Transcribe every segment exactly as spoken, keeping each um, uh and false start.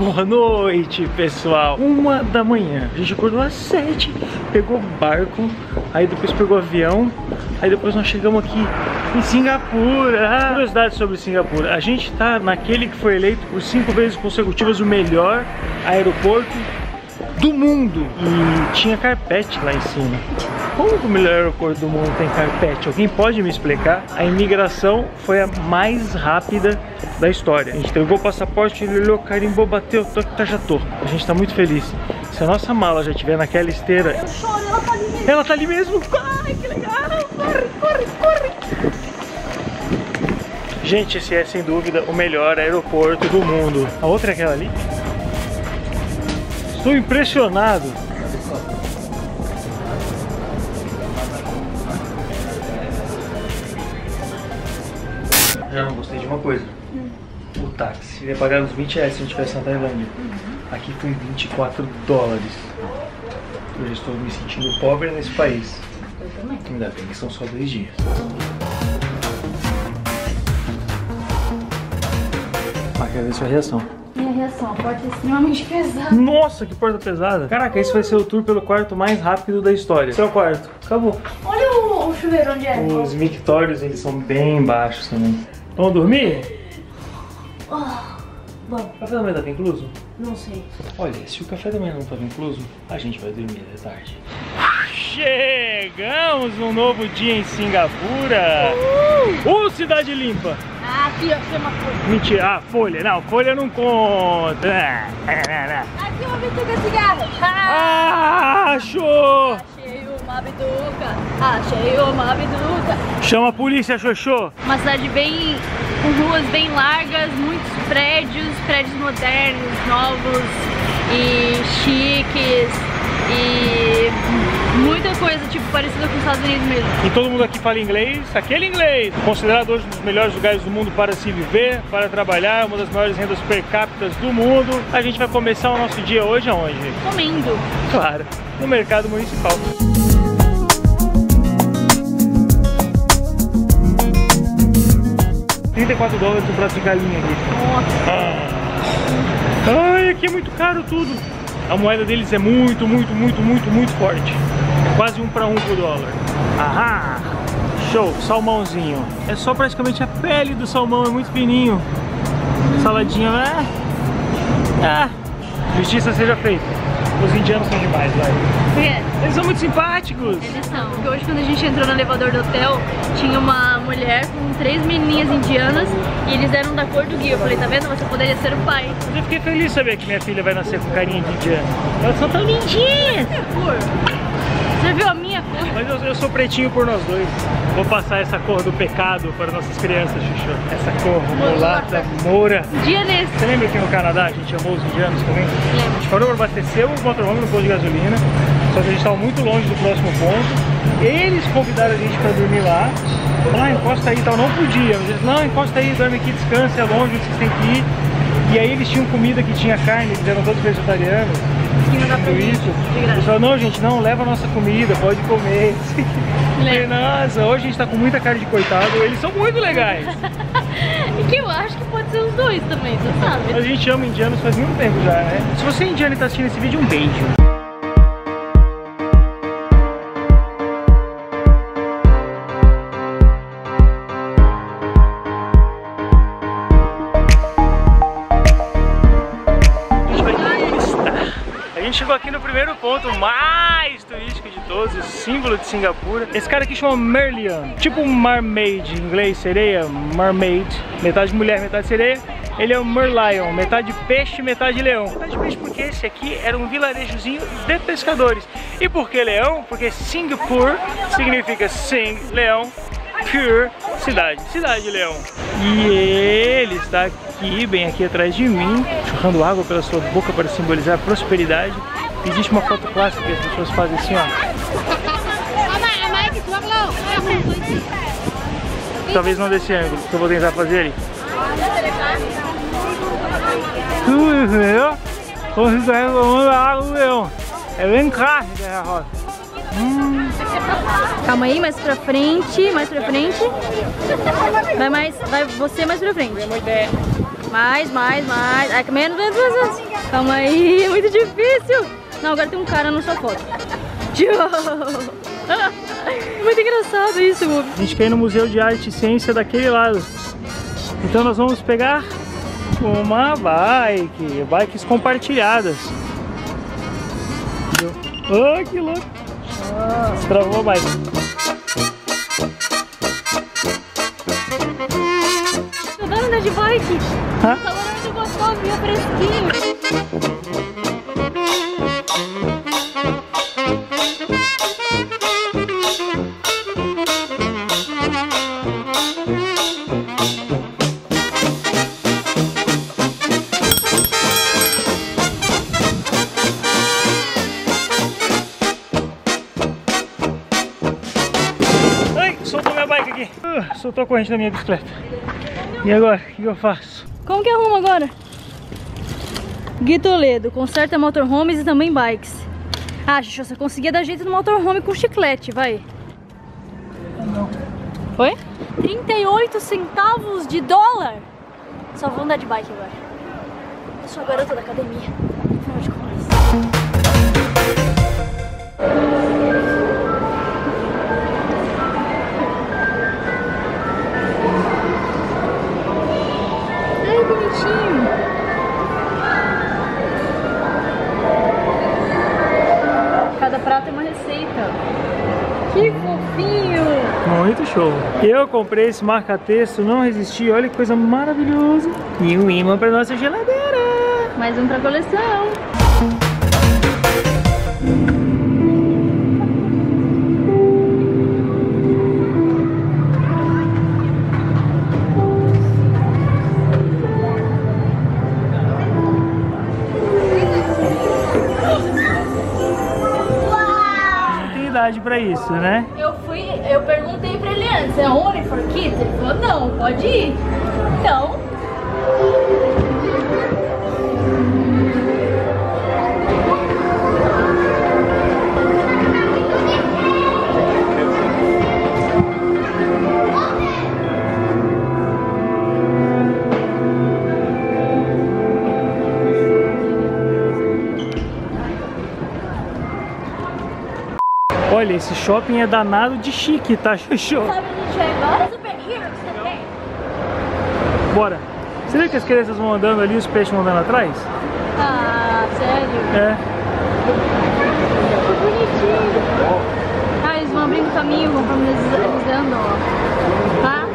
Boa noite, pessoal. Uma da manhã. A gente acordou às sete, pegou barco, aí depois pegou avião, aí depois nós chegamos aqui em Singapura. Curiosidade sobre Singapura. A gente tá naquele que foi eleito por cinco vezes consecutivas o melhor aeroporto do mundo. E tinha carpete lá em cima. Como que o melhor aeroporto do mundo tem carpete? Alguém pode me explicar? A imigração foi a mais rápida da história. A gente entregou o passaporte, ele olhou, carimbou, bateu, toque, tá, já tô. A gente tá muito feliz. Se a nossa mala já tiver naquela esteira... Eu choro, ela tá ali mesmo. Ela tá ali mesmo? Ai, que legal! Corre, corre, corre! Gente, esse é sem dúvida o melhor aeroporto do mundo. A outra é aquela ali? Estou impressionado. Já não gostei de uma coisa. Hum. O táxi ia pagar uns vinte reais se eu estivesse na Tailândia. Uhum. Aqui foi vinte e quatro dólares. Eu já estou me sentindo pobre nesse país. Eu também. Ainda bem que são só dois dias. Ah, quero ver sua reação. Minha reação, a porta é extremamente pesada. Nossa, que porta pesada. Caraca, esse vai ser o tour pelo quarto mais rápido da história. Seu quarto, acabou. Olha o, o chuveiro onde é. Os mictórios, eles são bem baixos também. Vamos dormir? Ah, bom. O café da manhã tá incluso? Não sei. Olha, se o café da manhã não tava incluso, a gente vai dormir de tarde. Chegamos num novo dia em Singapura. Uhul! Uh, cidade limpa. Ah, aqui eu achei uma folha. Mentira, ah, folha. Não, folha não conta. Aqui uma bituca cigarro. Ah, achou! Achei uma bituca. Achei uma bituca. Chama a polícia, Xoxô. Uma cidade bem... com ruas bem largas, muitos prédios, prédios modernos, novos e chiques. E muita coisa, tipo, parecida com os Estados Unidos mesmo. E todo mundo aqui fala inglês, aquele inglês. Considerado hoje um dos melhores lugares do mundo para se viver, para trabalhar, uma das maiores rendas per capita do mundo. A gente vai começar o nosso dia hoje aonde? Comendo. Claro, no mercado municipal. trinta e quatro dólares o prato de galinha aqui. Nossa. Ah. Ai, aqui é muito caro tudo. A moeda deles é muito, muito, muito, muito, muito forte. É quase um para um por dólar. Ahá! Show! Salmãozinho. É só praticamente a pele do salmão, é muito fininho. Saladinha, né? Ah! Justiça seja feita. Os indianos são demais, vai. Eles são muito simpáticos. Eles são. Porque hoje, quando a gente entrou no elevador do hotel, tinha uma mulher com três menininhas indianas e eles eram da cor do Gui. Eu falei, tá vendo? Você poderia ser o pai. Mas eu fiquei feliz de saber que minha filha vai nascer com carinha de indiana. Elas são tão lindinhas. Você viu a minha cor? Mas eu, eu sou pretinho por nós dois. Vou passar essa cor do pecado para nossas crianças, Xuxa. Essa cor mulata, moura. Um dia nesse. Você lembra que no Canadá a gente amou os indianos também? Lembro. A gente parou para abastecer o motorhome no posto de gasolina. Só que a gente estava muito longe do próximo ponto. Eles convidaram a gente para dormir lá. Ah, encosta aí e tal. Não podia. Mas eles, não, encosta aí, dorme aqui, descansa, é longe, vocês têm que ir. E aí eles tinham comida que tinha carne, eles eram todos vegetarianos. Não dá pra isso. O pessoal, não, gente, não, leva a nossa comida, pode comer. Falei, nossa, hoje a gente tá com muita cara de coitado, eles são muito legais. E que eu acho que pode ser os dois também, você sabe. A gente ama indianos faz muito tempo já, né? Se você é indiano e tá assistindo esse vídeo, um beijo. Chegou aqui no primeiro ponto mais turístico de todos, o símbolo de Singapura. Esse cara aqui chama Merlion, tipo um mermaid, em inglês sereia, mermaid, metade mulher, metade sereia. Ele é um Merlion, metade peixe, metade leão. Metade peixe porque esse aqui era um vilarejozinho de pescadores. E por que leão? Porque Singapura significa Sing, leão, Pure, cidade, cidade leão. E ele está aqui, bem aqui atrás de mim, chorrando água pela sua boca para simbolizar a prosperidade. Existe uma foto clássica que as pessoas fazem assim, ó. Talvez não desse ângulo, que eu vou tentar fazer ali. Você está reclamando da água do leão. É bem clássica essa foto. Hum. Calma aí, mais pra frente, mais pra frente. Vai mais, vai você mais pra frente. Mais, mais, mais. Ai, menos, menos, menos. Calma aí, é muito difícil. Não, agora tem um cara na sua foto. Muito engraçado isso, Gui. A gente quer ir no Museu de Arte e Ciência daquele lado. Então nós vamos pegar uma bike, bikes compartilhadas. Oh, que louco! Ah, travou a bike. Tô dando andar de bike. Hã? O calor é muito gostoso e é soltou a corrente da minha bicicleta. E agora, o que eu faço? Como que arrumo agora? Gui Toledo, conserta motorhomes e também bikes. Ah, Xixi, você conseguia dar jeito no motorhome com chiclete, vai. Não. Foi? trinta e oito centavos de dólar. Só vou andar de bike agora. Eu sou a garota da academia. Afinal de contas. Cada prato é uma receita. Que fofinho! Muito show! Eu comprei esse marca-texto, não resisti. Olha que coisa maravilhosa! E um imã para nossa geladeira! Mais um para a coleção! Pra isso, né? Eu fui, eu perguntei pra ele antes, é only for kids? Ele falou, não, pode ir. Então... Olha, esse shopping é danado de chique, tá, Xuxu? Sabe onde a gente vai agora? Super Heroes também. Bora. Você vê que as crianças vão andando ali e os peixes vão andando atrás? Ah, sério? É. Que bonitinho. Ah, eles vão abrindo o caminho, vão promenizando, ó. Tá?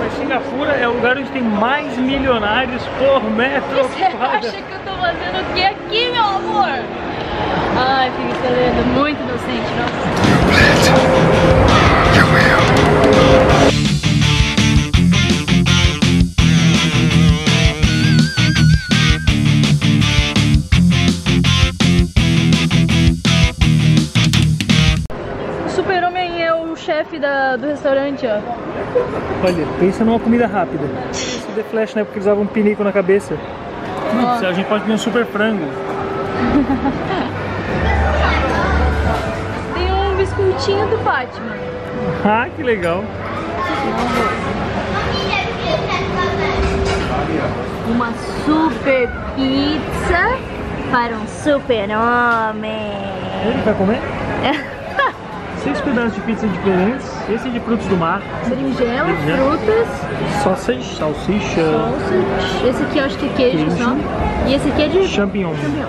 Mas Singapura é o lugar onde tem mais milionários por metro. Você acha que eu tô fazendo o que aqui, meu amor? Ai, Gui Toledo, muito inocente, nossa. O super-homem é o chefe da, do restaurante, ó. Olha, pensa numa comida rápida. Isso The Flash, né? Porque eles usavam um pinico na cabeça. Hum, a gente pode comer um super frango. Tem um biscoitinho do Batman. Ah, que legal. Uma super pizza para um super-homem. Ele vai comer? Seis pedaços de pizza diferentes, esse é de frutos do mar. Berinjela, frutas. Salsicha, salsicha. Salsicha. Esse aqui eu acho que é queijo, queijo. Só. E esse aqui é de... champignon. Champignon.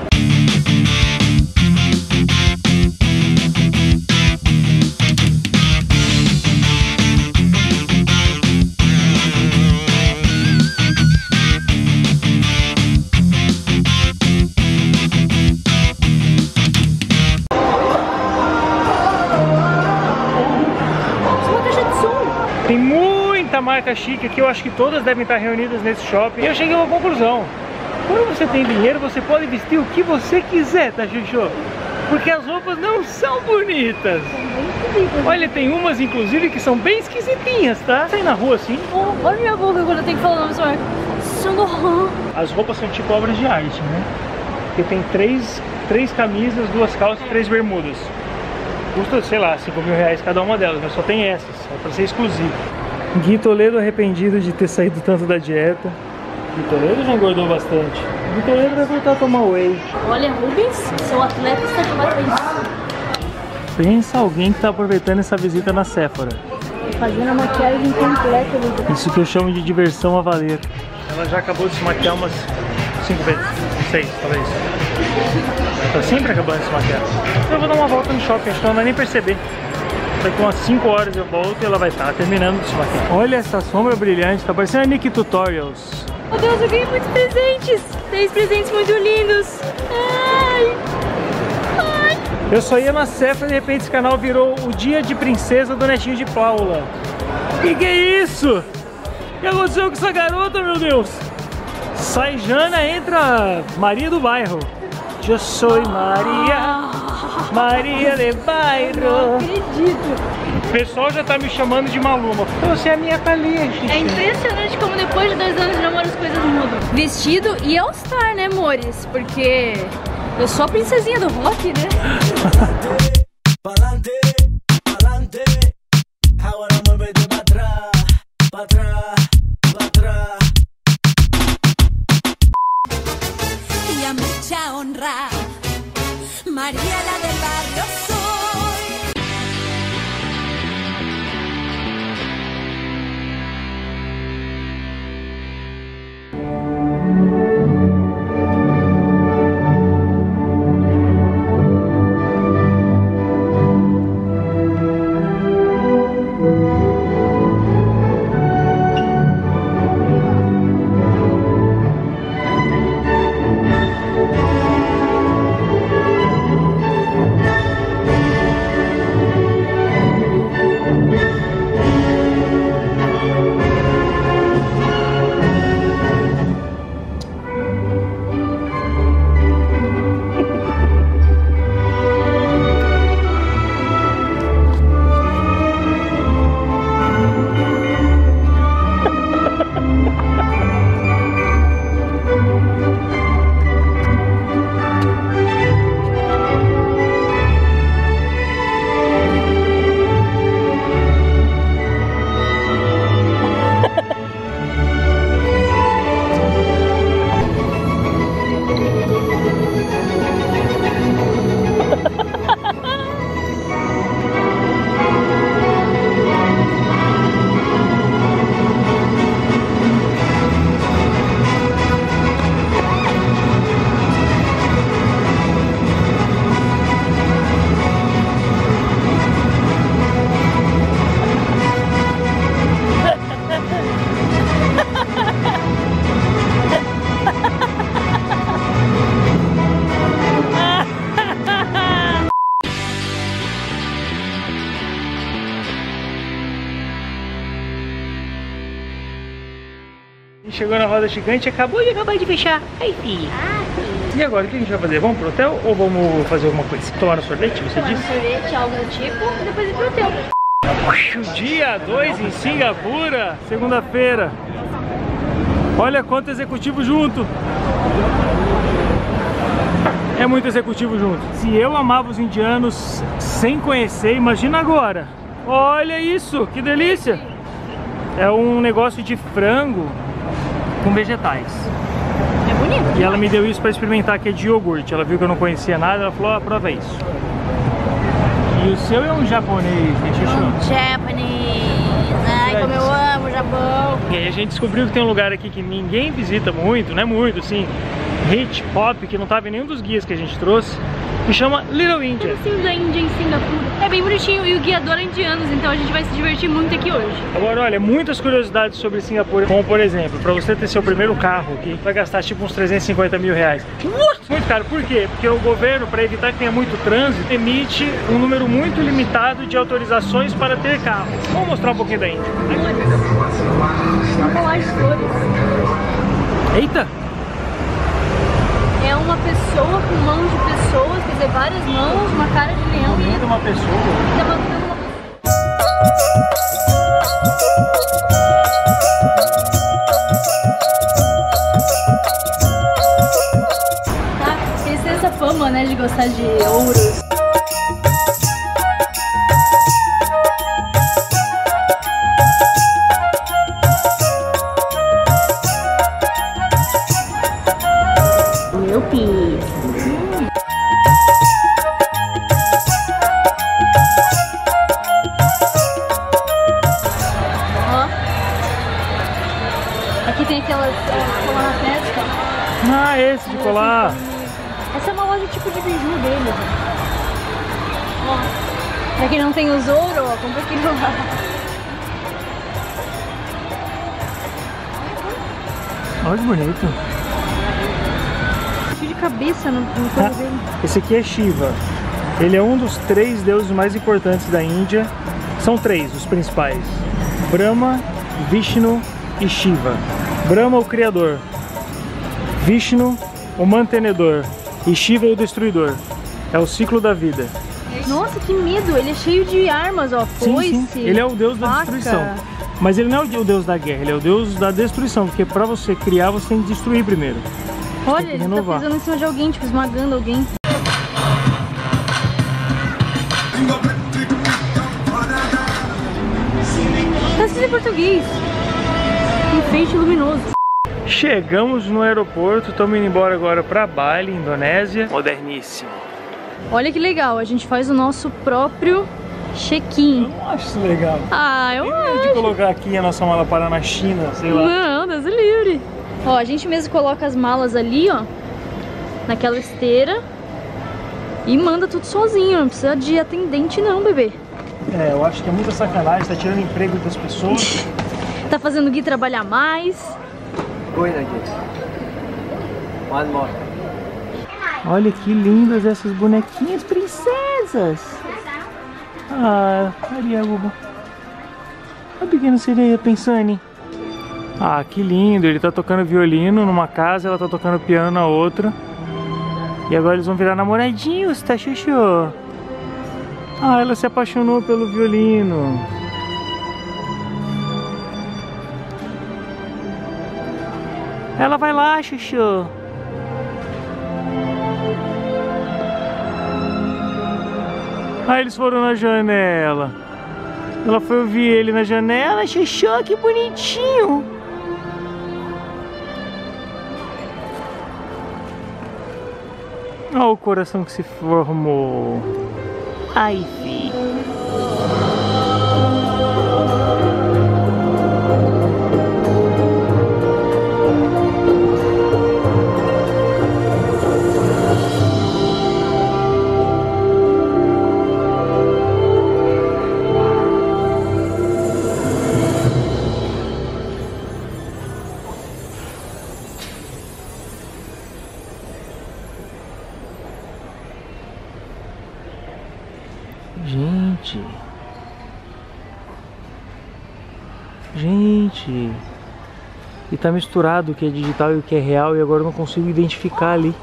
Marca chique que eu acho que todas devem estar reunidas nesse shopping. E eu cheguei a uma conclusão: quando você tem dinheiro, você pode vestir o que você quiser, tá, Xuxu? Porque as roupas não são bonitas. Olha, tem umas inclusive que são bem esquisitinhas, tá? Sai na rua assim. Oh, olha minha boca quando eu tenho que falar o nome só. As roupas são tipo obras de arte, né? Porque tem três, três camisas, duas calças e três bermudas. Custa, sei lá, cinco mil reais cada uma delas, mas só tem essas, é pra ser exclusivo. Gui Toledo arrependido de ter saído tanto da dieta. Gui Toledo já engordou bastante. Gui Toledo vai voltar a tomar whey. Olha, Rubens, seu atleta está de parabéns. Pensa alguém que está aproveitando essa visita na Sephora. Fazendo a maquiagem completa. Isso que eu chamo de diversão a valer. Ela já acabou de se maquiar umas cinco vezes, seis talvez. Tá sempre acabando de se maquiar. Eu vou dar uma volta no shopping, acho que ela não vai nem perceber. Daqui umas cinco horas eu volto e ela vai estar terminando de se maquiar. Olha essa sombra brilhante, tá parecendo a Niki Tutorials. Meu Deus, eu ganhei muitos presentes. Três presentes muito lindos. Ai. Ai. Eu só ia na Sephora e de repente esse canal virou o dia de princesa do Netinho de Paula. Que que é isso? O que aconteceu com essa garota, meu Deus? Sai Jana, entra Maria do Bairro. Eu sou Maria, Maria do Bairro. Não acredito. O pessoal já tá me chamando de Maluma. Você é a minha palhinha, gente. É impressionante como depois de dois anos de namoro as coisas mudam. Vestido e All Star, né, amores? Porque eu sou a princesinha do rock, né? Maria del Barrio Chegou na roda gigante, acabou de acabar de fechar. Ai, filho. Ah, filho. E agora, o que a gente vai fazer? Vamos pro hotel ou vamos fazer alguma coisa? Tomar um sorvete, você Tomar disse? Tomar um sorvete, algo do tipo, e depois ir pro hotel. Dia dois em Singapura, segunda-feira. Olha quanto executivo junto. É muito executivo junto. Se eu amava os indianos sem conhecer, imagina agora. Olha isso, que delícia. É um negócio de frango com vegetais. É bonito. E ela me deu isso para experimentar, que é de iogurte. Ela viu que eu não conhecia nada, ela falou, ah, prova isso. E o seu é um japonês, né, Xuxu? Um japonês. Ai, como eu amo o Japão. E aí a gente descobriu que tem um lugar aqui que ninguém visita muito, né, muito, assim, hit pop, que não tava em nenhum dos guias que a gente trouxe, que chama Little India. Da Índia em Singapura. É bem bonitinho e o guia adora indianos, então a gente vai se divertir muito aqui hoje. Agora, olha, muitas curiosidades sobre Singapura, como por exemplo, pra você ter seu primeiro carro aqui, vai gastar tipo uns trezentos e cinquenta mil reais. What? Muito caro, por quê? Porque o governo, pra evitar que tenha muito trânsito, emite um número muito limitado de autorizações para ter carro. Vamos mostrar um pouquinho da Índia. Eita! É uma pessoa com mãos de pessoas, quer dizer, várias mãos, uma cara de leão. E é uma pessoa. É uma pessoa. Tá, eles têm essa fama, né, de gostar de ouro. Aqui tem aquelas uh, colar na testa. Ah, esse de colar. Essa é uma loja tipo de biju dele. Ó, pra quem não tem os ouro, ó, compra aqui no bar. Olha que bonito. Cheio de cabeça no, no corpo ah, dele. Esse aqui é Shiva. Ele é um dos três deuses mais importantes da Índia. São três os principais: Brahma, Vishnu e Shiva. Brahma, o criador. Vishnu, o mantenedor. E Shiva, o destruidor. É o ciclo da vida. Nossa, que medo! Ele é cheio de armas, ó. Foice, sim, sim. Ele é o deus da faca. Destruição. Mas ele não é o deus da guerra, ele é o deus da destruição. Porque pra você criar, você tem que destruir primeiro. Olha, ele renovar. Tá pisando em cima de alguém, tipo, esmagando alguém. Em português, enfeite luminoso. Chegamos no aeroporto, estamos indo embora agora para Bali, Indonésia. Moderníssimo. Olha que legal, a gente faz o nosso próprio check-in. Eu não acho isso legal. Ah, eu acho. De colocar aqui a nossa mala para na China, sei lá. Não, Deus livre. Ó, a gente mesmo coloca as malas ali, ó, naquela esteira e manda tudo sozinho, não precisa de atendente não, bebê. É, eu acho que é muita sacanagem, tá tirando emprego das pessoas. Tá fazendo o Gui trabalhar mais. Olha que lindas essas bonequinhas princesas. Ah, ali é a boba. A pequena sereia pensando. Ah, que lindo, ele tá tocando violino numa casa, ela tá tocando piano na outra. E agora eles vão virar namoradinhos, tá, chuchu? Ah, ela se apaixonou pelo violino. Ela vai lá, Chuchu. Ah, eles foram na janela. Ela foi ouvir ele na janela. Chuchu, que bonitinho. Olha o coração que se formou. Ai, vi. Gente, gente, e tá misturado o que é digital e o que é real e agora eu não consigo identificar ali.